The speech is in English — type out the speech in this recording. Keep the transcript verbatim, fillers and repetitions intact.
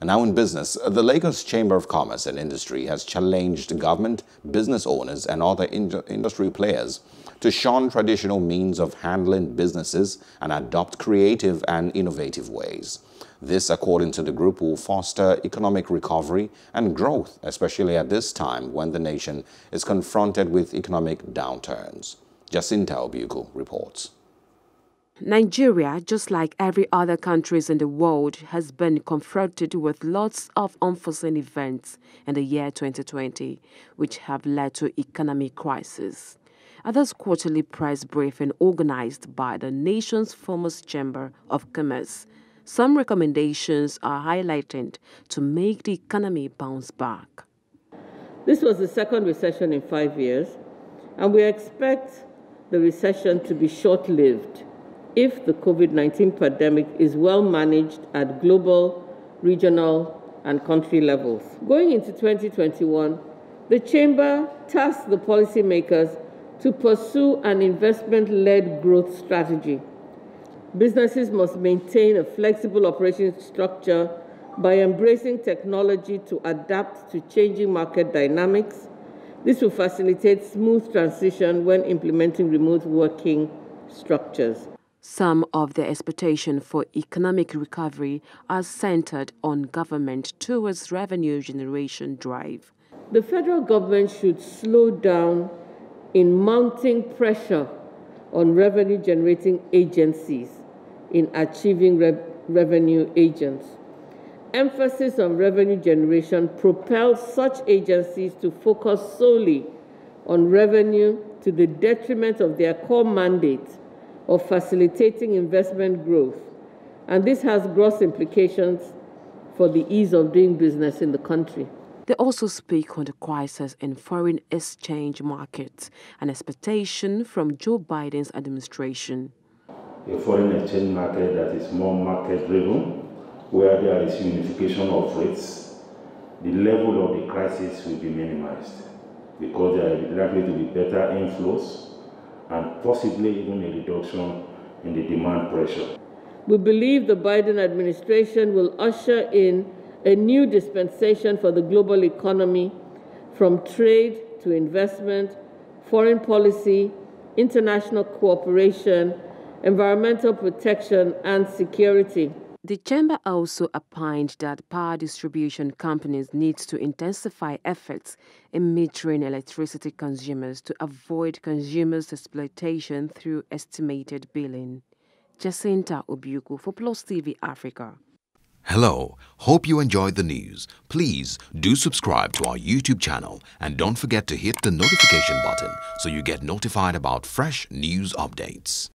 And now in business, the Lagos Chamber of Commerce and Industry has challenged government, business owners and other in- industry players to shun traditional means of handling businesses and adopt creative and innovative ways. This, according to the group, will foster economic recovery and growth, especially at this time when the nation is confronted with economic downturns. Jacinta Obuco reports. Nigeria, just like every other countries in the world, has been confronted with lots of unforeseen events in the year twenty twenty, which have led to economic crisis. At this quarterly press briefing organized by the nation's foremost Chamber of Commerce, some recommendations are highlighted to make the economy bounce back. This was the second recession in five years, and we expect the recession to be short-lived if the COVID nineteen pandemic is well managed at global, regional, and country levels. Going into twenty twenty-one, the Chamber tasked the policymakers to pursue an investment-led growth strategy. Businesses must maintain a flexible operation structure by embracing technology to adapt to changing market dynamics. This will facilitate smooth transition when implementing remote working structures. Some of the expectations for economic recovery are centered on government towards revenue generation drive. The federal government should slow down in mounting pressure on revenue generating agencies in achieving re revenue agents. Emphasis on revenue generation propels such agencies to focus solely on revenue to the detriment of their core mandate of facilitating investment growth, and this has gross implications for the ease of doing business in the country. They also speak on the crisis in foreign exchange markets, an expectation from Joe Biden's administration. A foreign exchange market that is more market-driven, where there is unification of rates, the level of the crisis will be minimized because there are likely to be better inflows and possibly even a reduction in the demand pressure. We believe the Biden administration will usher in a new dispensation for the global economy, from trade to investment, foreign policy, international cooperation, environmental protection, and security. The Chamber also opined that power distribution companies need to intensify efforts in metering electricity consumers to avoid consumers' exploitation through estimated billing. Jacinta Obuco for Plus T V Africa. Hello, hope you enjoyed the news. Please do subscribe to our YouTube channel and don't forget to hit the notification button so you get notified about fresh news updates.